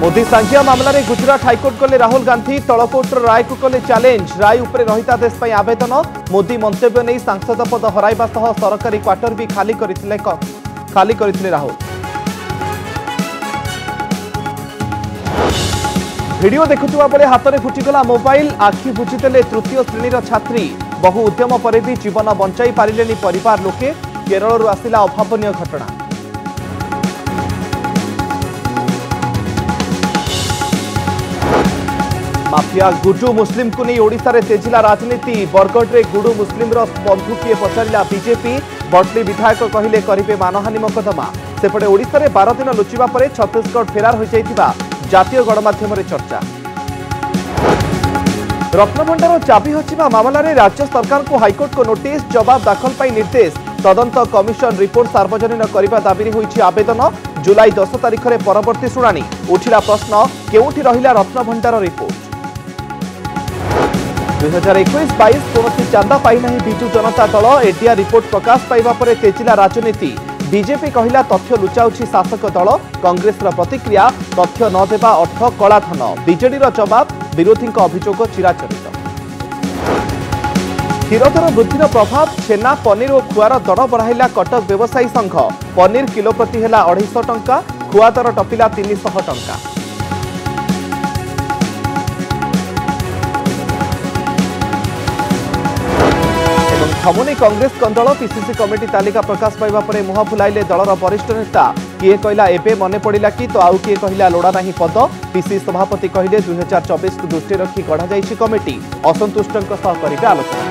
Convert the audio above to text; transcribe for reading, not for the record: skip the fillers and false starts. मोदी सांघिया मामला रे गुजरात हाइकोर्ट कले राहुल गांधी तलकोर्टर राय को कले चैलेंज। राय उपरे रहितादेश पई आवेदन। मोदी मंतव्य नहीं सांसद पद हराइबा सह सरकारी क्वार्टर भी खाली करथिले राहुल। भिडियो देखुवा बेले हाथ में फुटिगला मोबाइल, आखि बुझीदेले तृतीय श्रेणीर छात्री। बहु उद्यम पर भी जीवन बंचाई पारिले परिवार लोके। केरल आसिला अभावनीय घटना। माफिया गुडू मुस्लिम को नहीं ओडिशा रे तेजिला राजनीति। बरगढ़ में गुडू मुस्लिम बंधु किए पचारा बीजेपी। बटली विधायक कहले करे मानहानि मकदमा। सेपटे ओडिशा रे 12 दिन लुचिबा परे छत्तीसगढ़ फेरार हो जाइतिबा जातीय गणमाध्यम रे चर्चा। रत्नभंडार चाबी हचिबा मामला रे राज्य सरकार को हाइकोर्ट को नोटिस, जवाब दाखल पाई निर्देश। तदंत कमिशन रिपोर्ट सार्वजनिक करने दाबी होइछि आवेदन। जुलाई 10 तारिख रे परवर्ती शुणाणी। उठिला प्रश्न केउठी रहिला रत्नभंडार रिपोर्ट। 2021-22 कौनसी चांदा पाई नहीं बीजू जनता दल। एडीआर रिपोर्ट प्रकाश पाइबा परे तेजिला राजनीति। बीजेपी कहला तथ्य लुचाउछि शासक दल। कांग्रेस प्रतिक्रिया तथ्य न देबा अर्थ कलाधन। बीजेडीर जवाब विरोधी अभियोग चिराचरित। क्षीर दर वृद्धिर प्रभाव। छेना पनीर और खुआर दर बढ़ाइला कटक व्यवसायी संघ। पनीर किलो प्रति है 250 टंका, खुआ दर टपिला 300 टंका। थमुनी कांग्रेस कंदल। पीसीसी कमिटी तालिका प्रकाश पाइबा परे मुह फुलाइले दलर वरिष्ठ नेता। किए कहला एबे मने पड़िला कि तो आउ किए कहला लोड़ा नहीं पद। पीसीसी सभापति कहले 2024 को दृष्टि रखी गढ़ा जाइछि कमिटी। असंतुष्टक सह करिबे आलोचना।